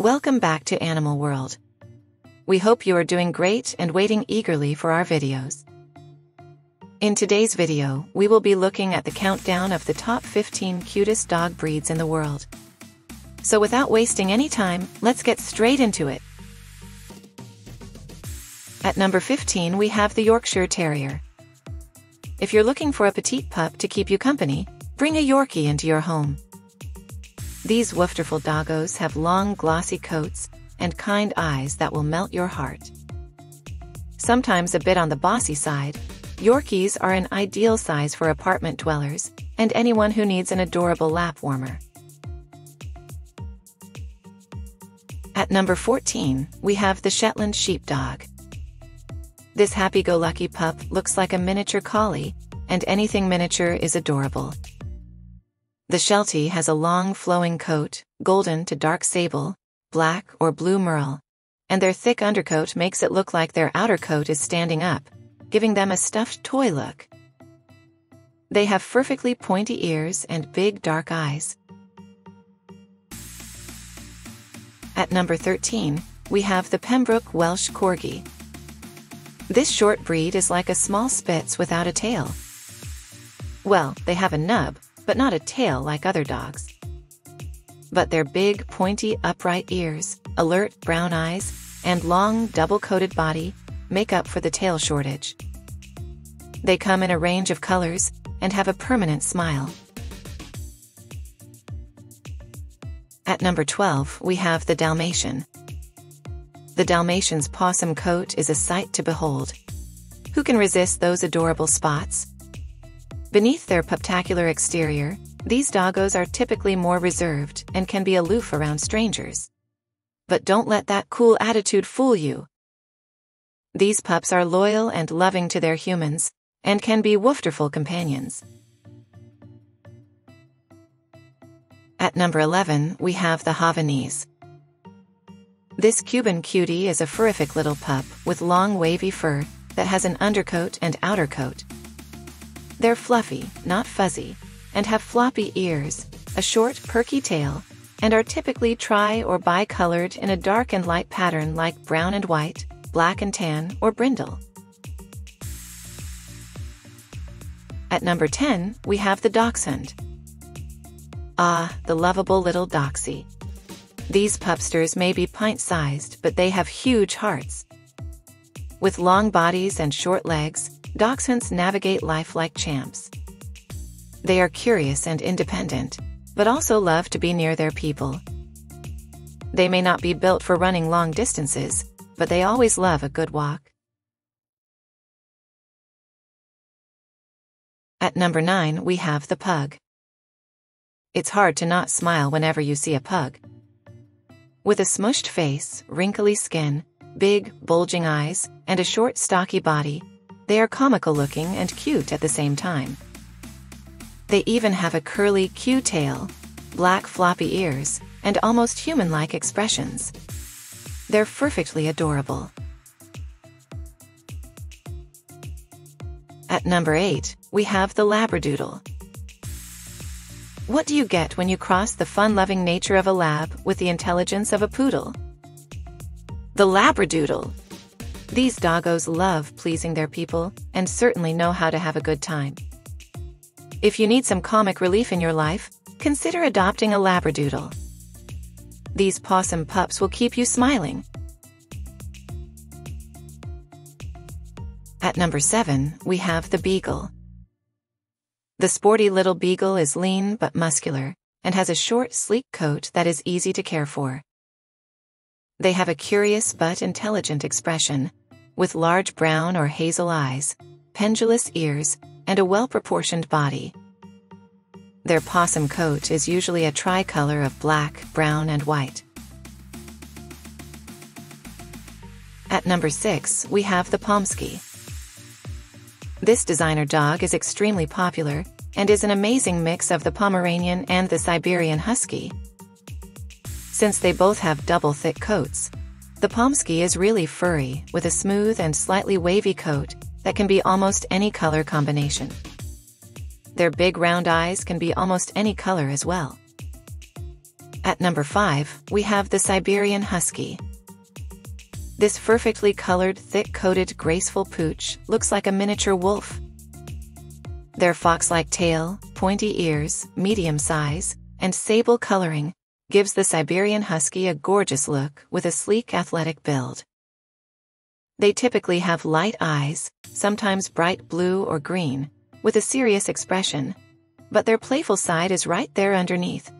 Welcome back to Animal World. We hope you are doing great and waiting eagerly for our videos. In today's video, we will be looking at the countdown of the top 15 cutest dog breeds in the world. So without wasting any time, let's get straight into it. At number 15 we have the Yorkshire Terrier. If you're looking for a petite pup to keep you company, bring a Yorkie into your home. These wonderful doggos have long glossy coats and kind eyes that will melt your heart. Sometimes a bit on the bossy side, Yorkies are an ideal size for apartment dwellers and anyone who needs an adorable lap warmer. At number 14, we have the Shetland Sheepdog. This happy-go-lucky pup looks like a miniature collie, and anything miniature is adorable. The Sheltie has a long flowing coat, golden to dark sable, black or blue merle, and their thick undercoat makes it look like their outer coat is standing up, giving them a stuffed toy look. They have perfectly pointy ears and big dark eyes. At number 13, we have the Pembroke Welsh Corgi. This short breed is like a small Spitz without a tail. Well, they have a nub, but not a tail like other dogs. But their big, pointy, upright ears, alert brown eyes, and long, double-coated body make up for the tail shortage. They come in a range of colors and have a permanent smile. At number 12, we have the Dalmatian. The Dalmatian's possum coat is a sight to behold. Who can resist those adorable spots? Beneath their puptacular exterior, these doggos are typically more reserved and can be aloof around strangers. But don't let that cool attitude fool you. These pups are loyal and loving to their humans and can be wonderful companions. At number 11, we have the Havanese. This Cuban cutie is a furrific little pup with long wavy fur that has an undercoat and outer coat. They're fluffy, not fuzzy, and have floppy ears, a short, perky tail, and are typically tri- or bi-colored in a dark and light pattern like brown and white, black and tan, or brindle. At number 10, we have the Dachshund. Ah, the lovable little Doxy. These pupsters may be pint-sized, but they have huge hearts. With long bodies and short legs, Dachshunds navigate life like champs. They are curious and independent, but also love to be near their people. They may not be built for running long distances, but they always love a good walk. At number 9, we have the Pug. It's hard to not smile whenever you see a pug. With a smushed face, wrinkly skin, big, bulging eyes, and a short, stocky body, they are comical-looking and cute at the same time. They even have a curly Q-tail, black floppy ears, and almost human-like expressions. They're perfectly adorable. At number 8, we have the Labradoodle. What do you get when you cross the fun-loving nature of a lab with the intelligence of a poodle? The Labradoodle! These doggos love pleasing their people and certainly know how to have a good time. If you need some comic relief in your life, consider adopting a Labradoodle. These possum pups will keep you smiling. At number 7, we have the Beagle. The sporty little Beagle is lean but muscular, and has a short, sleek coat that is easy to care for. They have a curious but intelligent expression, with large brown or hazel eyes, pendulous ears, and a well-proportioned body. Their possum coat is usually a tricolor of black, brown, and white. At number 6, we have the Pomsky. This designer dog is extremely popular and is an amazing mix of the Pomeranian and the Siberian Husky. Since they both have double thick coats, the Pomsky is really furry with a smooth and slightly wavy coat that can be almost any color combination. Their big round eyes can be almost any color as well. At number 5, we have the Siberian Husky. This perfectly colored, thick-coated, graceful pooch looks like a miniature wolf. Their fox-like tail, pointy ears, medium size, and sable coloring gives the Siberian Husky a gorgeous look with a sleek, athletic build. They typically have light eyes, sometimes bright blue or green, with a serious expression, but their playful side is right there underneath.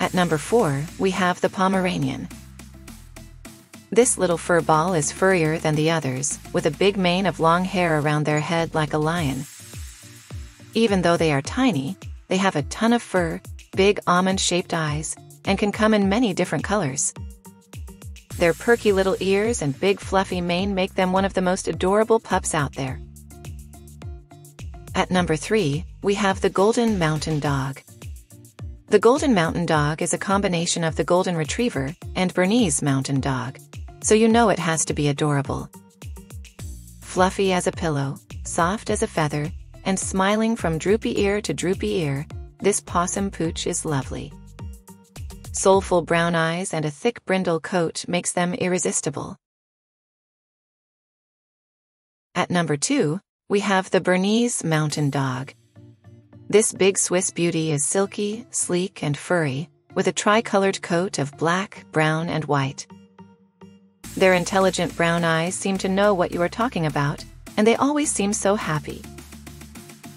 At number 4, we have the Pomeranian. This little fur ball is furrier than the others, with a big mane of long hair around their head like a lion. Even though they are tiny, they have a ton of fur, big almond-shaped eyes, and can come in many different colors. Their perky little ears and big fluffy mane make them one of the most adorable pups out there. At number 3, we have the Golden Mountain Dog. The Golden Mountain Dog is a combination of the Golden Retriever and Bernese Mountain Dog, so you know it has to be adorable. Fluffy as a pillow, soft as a feather, and smiling from droopy ear to droopy ear, this possum pooch is lovely. Soulful brown eyes and a thick brindle coat makes them irresistible. At number 2, we have the Bernese Mountain Dog. This big Swiss beauty is silky, sleek, and furry, with a tri-colored coat of black, brown, and white. Their intelligent brown eyes seem to know what you are talking about, and they always seem so happy.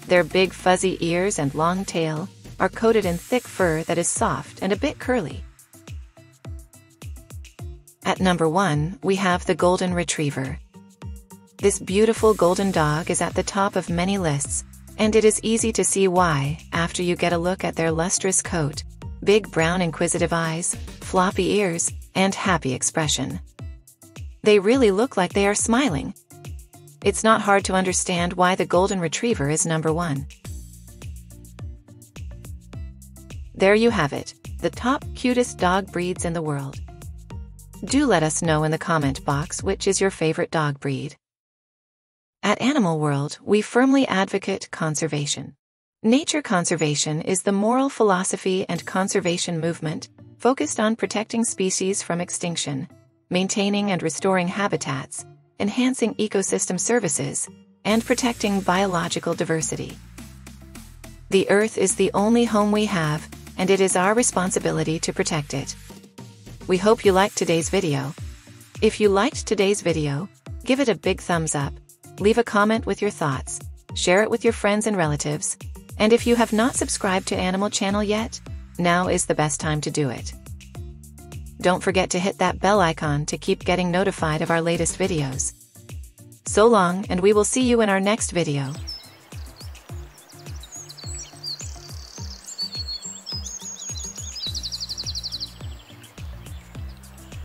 Their big fuzzy ears and long tail are coated in thick fur that is soft and a bit curly. At number 1, we have the Golden Retriever. This beautiful golden dog is at the top of many lists, and it is easy to see why, after you get a look at their lustrous coat, big brown inquisitive eyes, floppy ears, and happy expression. They really look like they are smiling. It's not hard to understand why the Golden Retriever is number 1. There you have it, the top cutest dog breeds in the world. Do let us know in the comment box which is your favorite dog breed. At Animal World, we firmly advocate conservation. Nature conservation is the moral philosophy and conservation movement focused on protecting species from extinction, maintaining and restoring habitats, enhancing ecosystem services, and protecting biological diversity. The Earth is the only home we have, and it is our responsibility to protect it. We hope you liked today's video. If you liked today's video, give it a big thumbs up, leave a comment with your thoughts, share it with your friends and relatives, and if you have not subscribed to Animal Channel yet, now is the best time to do it. Don't forget to hit that bell icon to keep getting notified of our latest videos. So long, and we will see you in our next video.